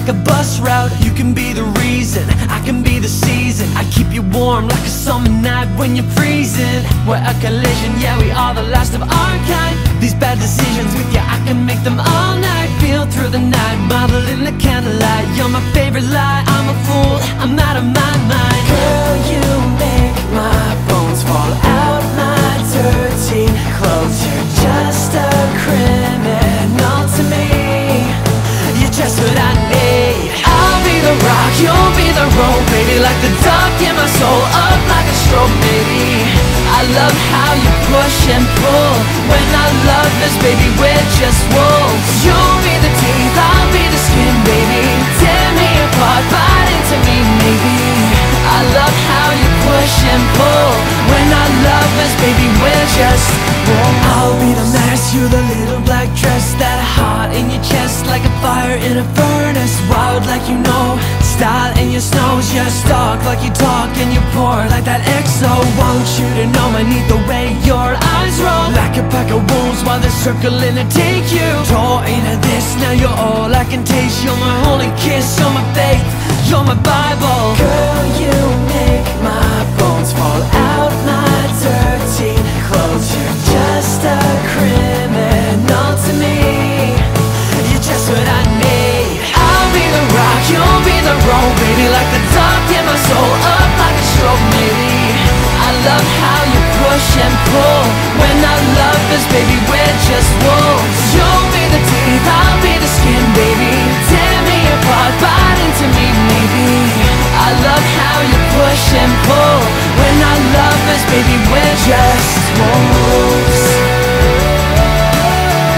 like a bus route. You can be the reason, I can be the season. I keep you warm like a summer night when you're freezing. We're a collision, yeah, we are the last of our kind. These bad decisions with you, I can make them all night. Feel through the night, bottle in the candlelight. You're my favorite lie, I'm a fool, I'm out of my mind. Girl, you make my bones fall out my dirty clothes. You're just a criminal to me. You're just what I need. I'll be the rock, you'll be the road, baby. Like the dark in my soul, up like a stroke, baby. I love how you push and pull. When I love this, baby, we're just wolves. You'll be the teeth, I'll be the skin, baby. Tear me apart, bite into me, maybe. I love how you push and pull. When I love this, baby, we're just wolves. I'll be the mess, you the little black dress. That heart in your chest, like a fire in a furnace. Wild like you know, style in your snows. You're stark like you talk and you pour like that XO. Won't you to know I need the way your eyes roll. Like a pack of wolves while they're circling to take you. Draw into this, now you're all I can taste. You're my holy kiss, you're my faith, you're my Bible. Girl, you make my bones fall out my dirty clothes. You're just a criminal to me. You're just what I need. I'll be the rock, you'll be the road, baby. Like the dark in my soul, up like a stroke, maybe. I love how you push and pull. When I love this, baby, we're just wolves. You'll be the teeth, I'll be the skin, baby. Tear me apart, bite into me, maybe. I love how you push and pull. When I love this, baby, we're just wolves.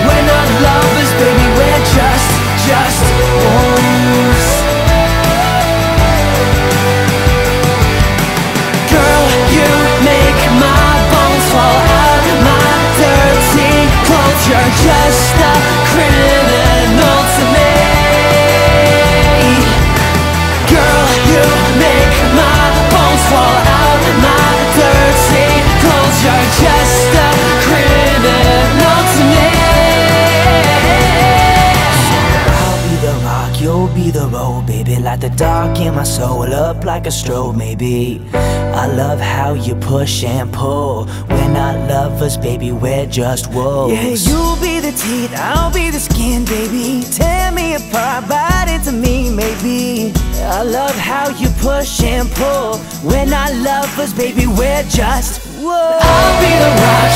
When I love this, baby, we're just wolves. You're just a criminal to me. Girl, you make my bones fall out of my dirty clothes. You're just a criminal to me. I'll be the rock, you'll be the road, baby. Like the dark in my soul, up like a strobe, maybe. I love how you push and pull. We're not lovers, baby, we're just wolves. Yeah, you'll be the teeth, I'll be the skin, baby. Tear me apart, bite into me, maybe. I love how you push and pull. We're not lovers, baby, we're just wolves. I'll be the rock,